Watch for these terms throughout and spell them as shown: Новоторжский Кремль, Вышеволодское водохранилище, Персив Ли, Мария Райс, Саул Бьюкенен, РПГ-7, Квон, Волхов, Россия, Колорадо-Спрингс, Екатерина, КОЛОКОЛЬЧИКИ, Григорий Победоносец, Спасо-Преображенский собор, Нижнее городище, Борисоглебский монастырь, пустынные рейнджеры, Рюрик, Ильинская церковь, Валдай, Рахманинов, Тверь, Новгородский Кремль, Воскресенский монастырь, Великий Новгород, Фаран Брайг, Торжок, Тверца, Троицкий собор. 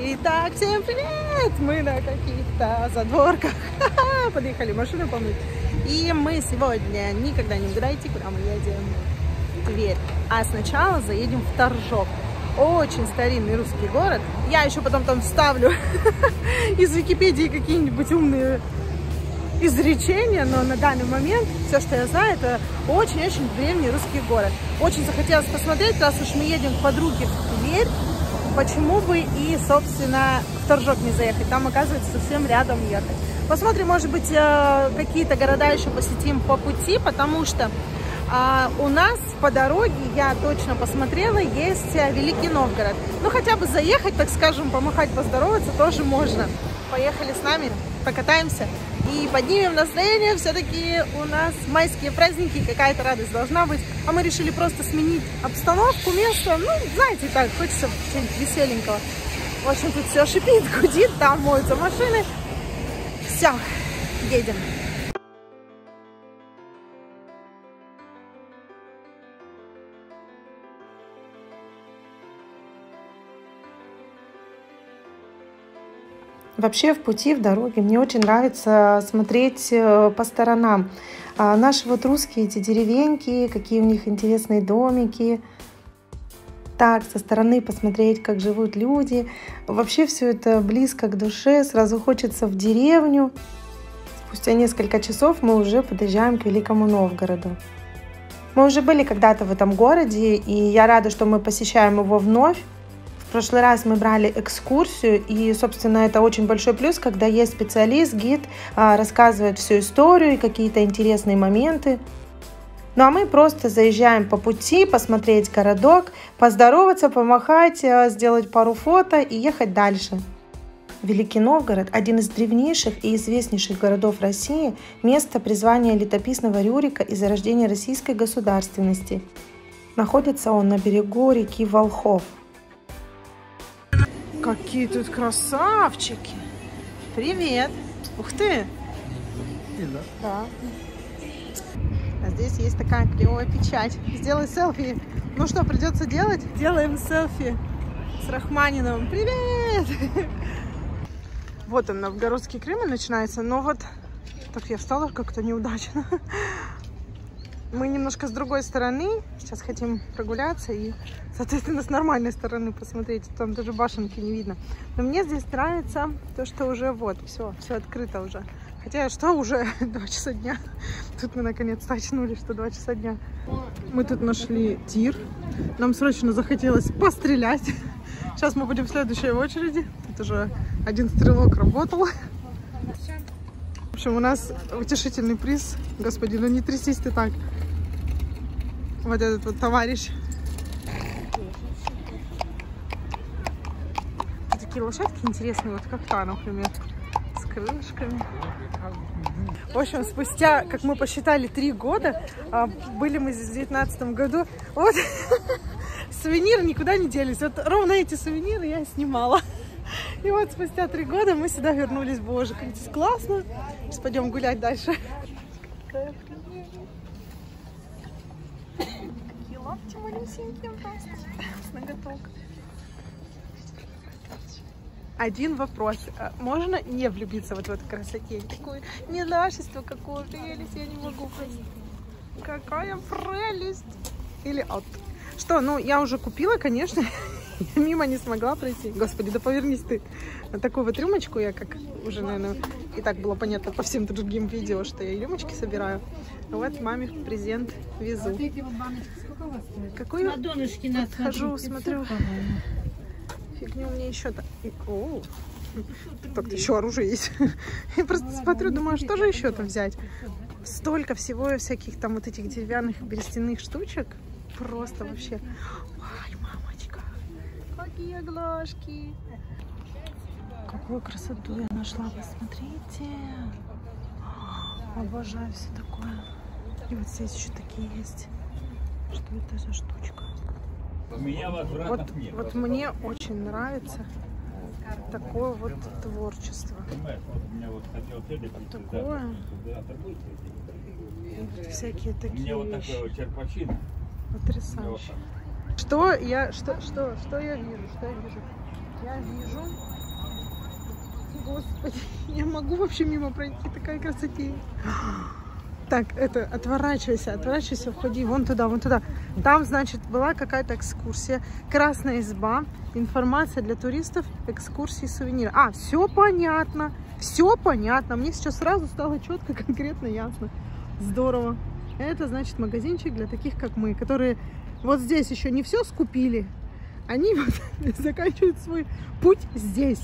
Итак, всем привет! Мы на каких-то задворках. Подъехали машину помыть. И мы сегодня, никогда не угадайте, куда мы едем, в Тверь. А сначала заедем в Торжок. Очень старинный русский город. Я еще потом там вставлю из Википедии какие-нибудь умные изречения, но на данный момент все, что я знаю, это очень-очень древний русский город. Очень захотелось посмотреть, раз уж мы едем к подруге в Тверь, почему бы и, собственно, в Торжок не заехать. Там, оказывается, совсем рядом ехать. Посмотрим, может быть, какие-то города еще посетим по пути, потому что у нас по дороге, я точно посмотрела, есть Великий Новгород. Ну, хотя бы заехать, так скажем, помахать, поздороваться тоже можно. Поехали с нами, покатаемся и поднимем настроение. Все-таки у нас майские праздники, какая-то радость должна быть. А мы решили просто сменить обстановку, место. Ну, знаете, так, хочется чего-нибудь веселенького. В общем, тут все шипит, гудит, там моются машины. Все, едем. Вообще в пути, в дороге мне очень нравится смотреть по сторонам. Наши вот русские эти деревеньки, какие у них интересные домики. Так, со стороны посмотреть, как живут люди. Вообще все это близко к душе, сразу хочется в деревню. Спустя несколько часов мы уже подъезжаем к Великому Новгороду. Мы уже были когда-то в этом городе, и я рада, что мы посещаем его вновь. В прошлый раз мы брали экскурсию, и, собственно, это очень большой плюс, когда есть специалист, гид, рассказывает всю историю и какие-то интересные моменты. Ну а мы просто заезжаем по пути, посмотреть городок, поздороваться, помахать, сделать пару фото и ехать дальше. Великий Новгород – один из древнейших и известнейших городов России, место призвания летописного Рюрика и зарождения российской государственности. Находится он на берегу реки Волхов. Какие тут красавчики! Привет! Ух ты! Да. А здесь есть такая клевая печать. Сделай селфи. Ну что, придется делать? Делаем селфи с Рахманиновым. Привет! Вот он, Новгородский Кремль начинается, но вот... Так, я встала как-то неудачно. Мы немножко с другой стороны. Сейчас хотим прогуляться и, соответственно, с нормальной стороны посмотреть. Там даже башенки не видно. Но мне здесь нравится то, что уже вот, все открыто уже. Хотя, что уже 2 часа дня. Тут мы наконец-то очнулись, что 2 часа дня. Мы тут нашли тир. Нам срочно захотелось пострелять. Сейчас мы будем в следующей очереди. Тут уже один стрелок работал. В общем, у нас утешительный приз. Господи, ну не трясись ты так. Вот этот вот товарищ. Такие лошадки интересные, вот как та, например, с крылышками. В общем, спустя, как мы посчитали, 3 года, были мы здесь в 2019 году, вот сувениры никуда не делись. Вот ровно эти сувениры я снимала. И вот спустя 3 года мы сюда вернулись. Боже, как здесь классно. Сейчас пойдем гулять дальше. Какие лапки малюсенькие просто. С ноготок. Один вопрос. Можно не влюбиться вот в эту красоте? Такое ненашество, какую прелесть. Я не могу ходить. Какая прелесть. Или от. Что, ну я уже купила, конечно. Я мимо не смогла пройти. Господи, да повернись ты. На такую вот рюмочку я, как уже, наверное, и так было понятно по всем другим видео, что я и рюмочки собираю. Вот маме презент везу. Вот эти вот баночки сколько у вас стоит? Какую? На донышке на вот хожу, смотрю. Фигня мне еще-то. Так-то еще оружие есть. Я просто смотрю, думаю, что же еще там взять? Столько всего всяких там вот этих деревянных берестяных штучек. Просто вообще... Какие глажки! Какую красоту я нашла, посмотрите! Обожаю все такое. И вот здесь еще такие есть. Что это за штучка? Вот мне очень нравится такое вот творчество. Вот такое. И вот всякие такие вещи. Потрясающе. Что я вижу? Я вижу. Господи, я могу вообще мимо пройти. Такая красотень. Так, это, отворачивайся, отворачивайся, входи вон туда, вон туда. Там, значит, была какая-то экскурсия. Красная изба, информация для туристов, экскурсии, сувениры. А, все понятно, все понятно. Мне сейчас сразу стало четко, конкретно, ясно. Здорово. Это, значит, магазинчик для таких, как мы, которые вот здесь еще не все скупили. Они вот заканчивают свой путь здесь.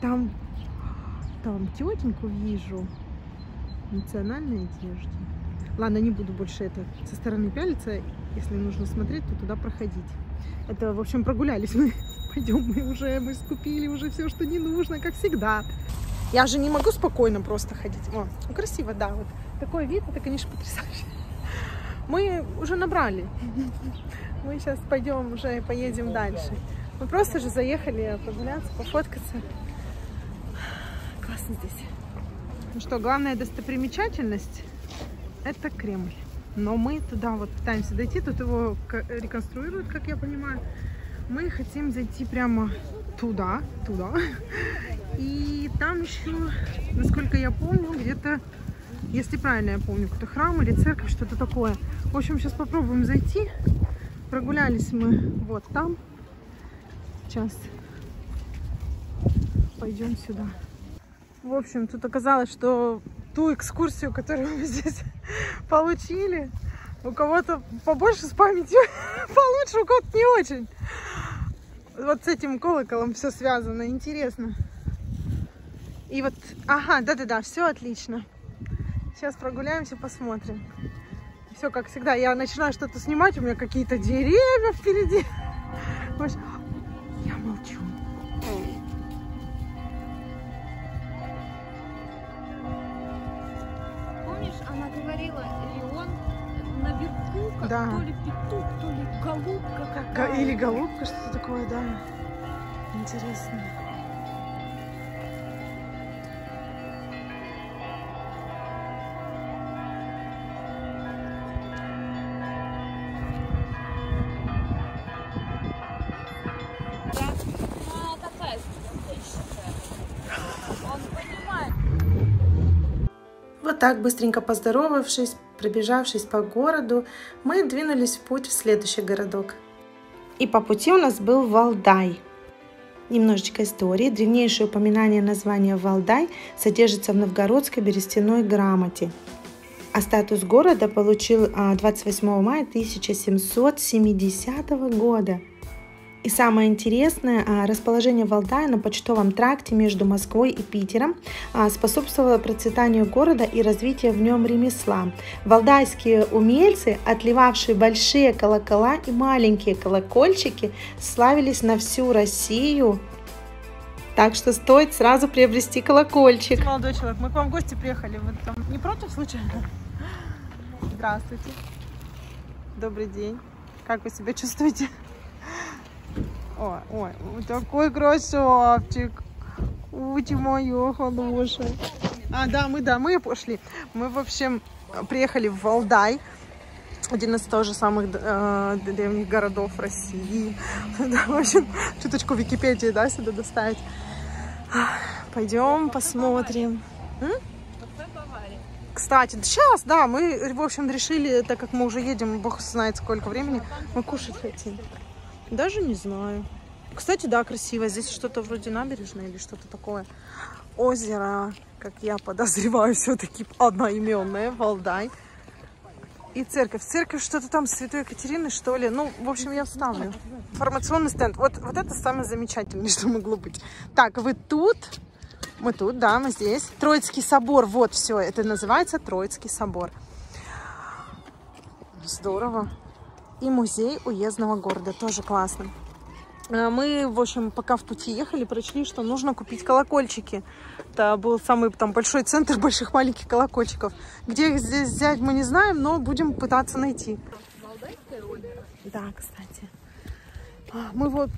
Там тетеньку вижу. Национальной одежде. Ладно, не буду больше это со стороны пялиться. Если нужно смотреть, то туда проходить. Это, в общем, прогулялись мы. Пойдем, мы скупили уже все, что не нужно, как всегда. Я же не могу спокойно просто ходить. О, ну, красиво, да. Вот такой вид, это, конечно, потрясающе. Мы уже набрали. Мы сейчас пойдем уже поедем дальше. Мы просто же заехали прогуляться, пофоткаться. Классно здесь. Ну что, главная достопримечательность – это Кремль. Но мы туда вот пытаемся дойти, тут его реконструируют, как я понимаю. Мы хотим зайти прямо туда. И там еще, насколько я помню, где-то, если правильно я помню, какой-то храм или церковь, что-то такое. В общем, сейчас попробуем зайти. Прогулялись мы вот там. Сейчас пойдем сюда. В общем, тут оказалось, что ту экскурсию, которую мы здесь получили, у кого-то побольше с памятью, получше, у кого-то не очень. Вот с этим колоколом все связано, интересно. И вот, ага, да-да-да, все отлично. Сейчас прогуляемся, посмотрим. Все как всегда, я начинаю что-то снимать, у меня какие-то деревья впереди. Я молчу. Она говорила, Леон наверху, как да. То ли петух, то ли голубка какая-то. Или голубка, что-то такое, да. Интересно. Так, быстренько поздоровавшись, пробежавшись по городу, мы двинулись в путь в следующий городок. И по пути у нас был Валдай. Немножечко истории. Древнейшее упоминание названия Валдай содержится в новгородской берестяной грамоте. А статус города получил 28 мая 1770 года. И самое интересное, расположение Валдая на почтовом тракте между Москвой и Питером способствовало процветанию города и развитию в нем ремесла. Валдайские умельцы, отливавшие большие колокола и маленькие колокольчики, славились на всю Россию. Так что стоит сразу приобрести колокольчик. Молодой человек, мы к вам в гости приехали. Вы там не против случайно? Здравствуйте. Добрый день. Как вы себя чувствуете? Ой, ой, такой красавчик. Ути моё хорошая. А, да, мы пошли. Мы, в общем, приехали в Валдай. Один из тоже самых древних городов России. Да, в общем, чуточку Википедии, да, сюда доставить. Пойдем посмотрим. Кстати, сейчас, да, мы, в общем, решили, так как мы уже едем, бог знает сколько времени, мы кушать хотим. Даже не знаю. Кстати, да, красиво. Здесь что-то вроде набережной или что-то такое. Озеро, как я подозреваю, все-таки одноименное, Валдай. И церковь. Церковь что-то там Святой Екатерины, что ли. Ну, в общем, я вставлю. Информационный стенд. Вот это самое замечательное, что могло быть. Так, вы тут? Мы тут, да, мы здесь. Троицкий собор. Вот все. Это называется Троицкий собор. Здорово. И музей уездного города. Тоже классно. Мы, в общем, пока в пути ехали, прочли, что нужно купить колокольчики. Это был самый там большой центр больших маленьких колокольчиков. Где их здесь взять, мы не знаем, но будем пытаться найти. Да, кстати. Мы вот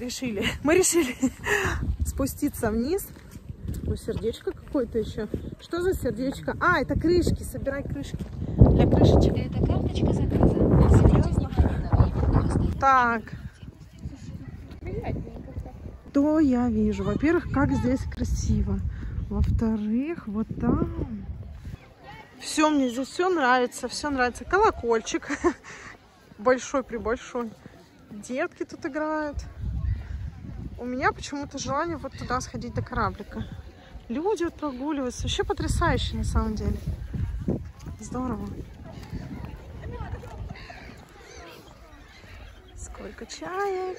решили. Мы решили спуститься вниз. Ой, сердечко какое-то еще. Что за сердечко? А, это крышки. Собирай крышки. Для крышечек. Это карточка заказа. Так. что я вижу? Во-первых, как здесь красиво. Во-вторых, вот там. Все, мне здесь все нравится, все нравится. Колокольчик большой-пребольшой. Детки тут играют. У меня почему-то желание вот туда сходить до кораблика. Люди вот прогуливаются. Вообще потрясающе на самом деле. Здорово. Сколько чаек.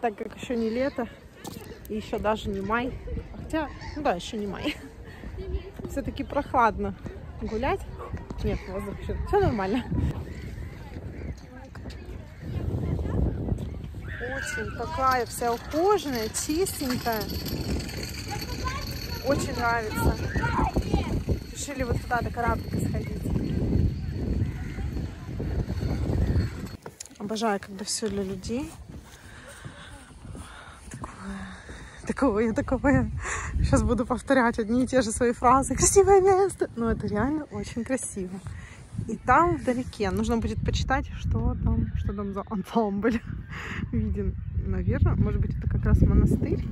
Так как еще не лето, и еще даже не май, хотя, ну да, еще не май, все-таки прохладно гулять. Нет, воздух еще, все нормально. Очень такая вся ухоженная, чистенькая, очень нравится. Решили вот туда до кораблика сходить. Обожаю, когда все для людей. Я такого. Сейчас буду повторять одни и те же свои фразы. Красивое место. Но это реально очень красиво. И там вдалеке нужно будет почитать, что там за ансамбль виден. Наверное, может быть, это как раз монастырь.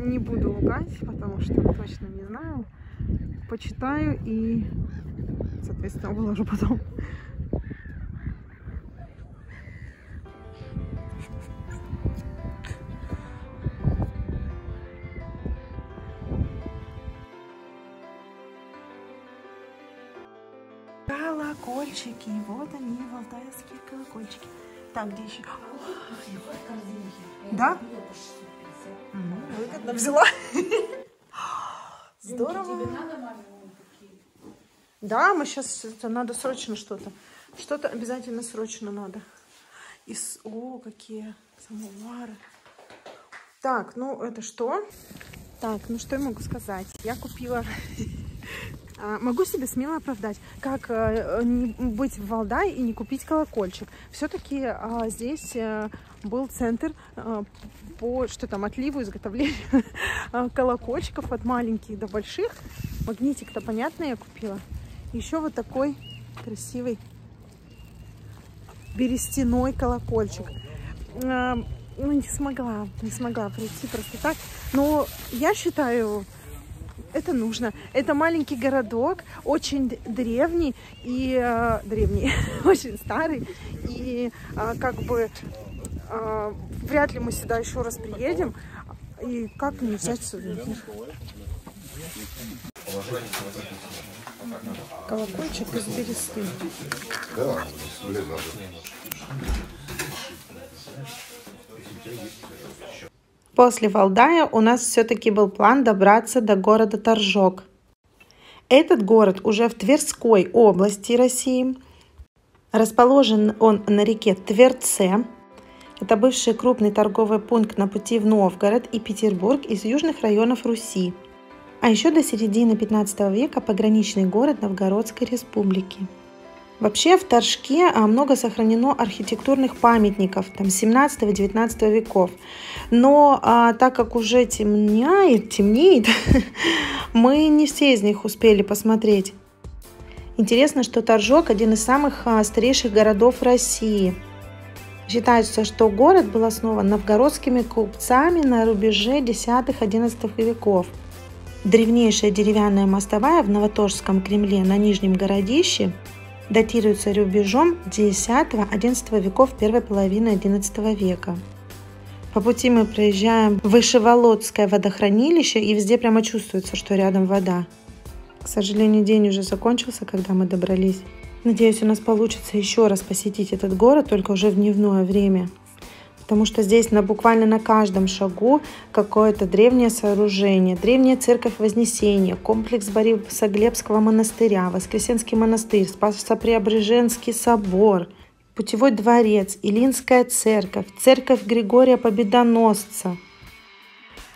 Не буду лгать, потому что точно не знаю. Почитаю и, соответственно, выложу потом. Колокольчики, вот они, валдайские колокольчики. Там, где еще... Да? Выгодно взяла. Здорово. Да, мы сейчас... Это надо срочно что-то. Что-то обязательно срочно надо. О, какие самовары. Так, ну это что? Так, ну что я могу сказать? Я купила... Могу себе смело оправдать, как не быть в Валдае и не купить колокольчик. Все-таки здесь был центр по отливу, изготовлению колокольчиков от маленьких до больших. Магнитик-то, понятно, я купила. Еще вот такой красивый берестяной колокольчик. Ну, не смогла прийти просто так. Но я считаю... Это нужно. Это маленький городок, очень древний и очень старый. И вряд ли мы сюда еще раз приедем. И как не взять сюда? Колокольчик из бересты. Да, блин, надо. После Валдая у нас все-таки был план добраться до города Торжок. Этот город уже в Тверской области России. Расположен он на реке Тверце. Это бывший крупный торговый пункт на пути в Новгород и Петербург из южных районов Руси. А еще до середины 15 века пограничный город Новгородской республики. Вообще в Торжке много сохранено архитектурных памятников 17-19 веков. Но так как уже темнеет, мы не все из них успели посмотреть. Интересно, что Торжок – один из самых старейших городов России. Считается, что город был основан новгородскими купцами на рубеже X–XI веков. Древнейшая деревянная мостовая в Новоторжском Кремле на Нижнем городище – датируется рубежом X–XI веков первой половины XI века. По пути мы проезжаем Вышеволодское водохранилище, и везде прямо чувствуется, что рядом вода. К сожалению, день уже закончился, когда мы добрались. Надеюсь, у нас получится еще раз посетить этот город, только уже в дневное время. Потому что здесь буквально на каждом шагу какое-то древнее сооружение. Древняя церковь Вознесения, комплекс Борисоглебского монастыря, Воскресенский монастырь, Спасо-Преображенский собор, путевой дворец, Ильинская церковь, церковь Григория Победоносца.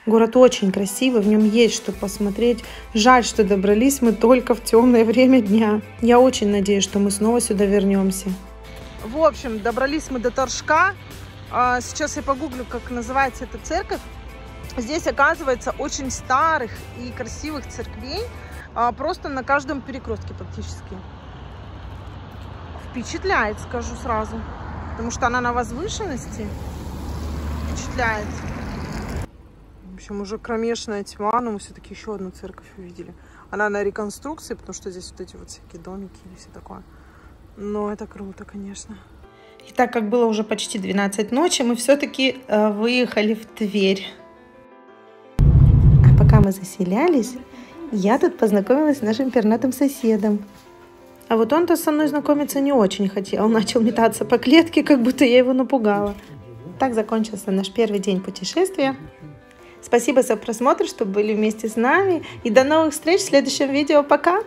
Город очень красивый, в нем есть что посмотреть. Жаль, что добрались мы только в темное время дня. Я очень надеюсь, что мы снова сюда вернемся. В общем, добрались мы до Торжка. Сейчас я погуглю, как называется эта церковь. Здесь, оказывается, очень старых и красивых церквей. Просто на каждом перекрестке практически. Впечатляет, скажу сразу. Потому что она на возвышенности. Впечатляет. В общем, уже кромешная тьма, но мы все-таки еще одну церковь увидели. Она на реконструкции, потому что здесь вот эти вот всякие домики и все такое. Но это круто, конечно. И так как было уже почти 12 ночи, мы все-таки выехали в Тверь. А пока мы заселялись, я тут познакомилась с нашим пернатым соседом. А вот он-то со мной знакомиться не очень хотел. Он начал метаться по клетке, как будто я его напугала. Так закончился наш первый день путешествия. Спасибо за просмотр, что были вместе с нами. И до новых встреч в следующем видео. Пока!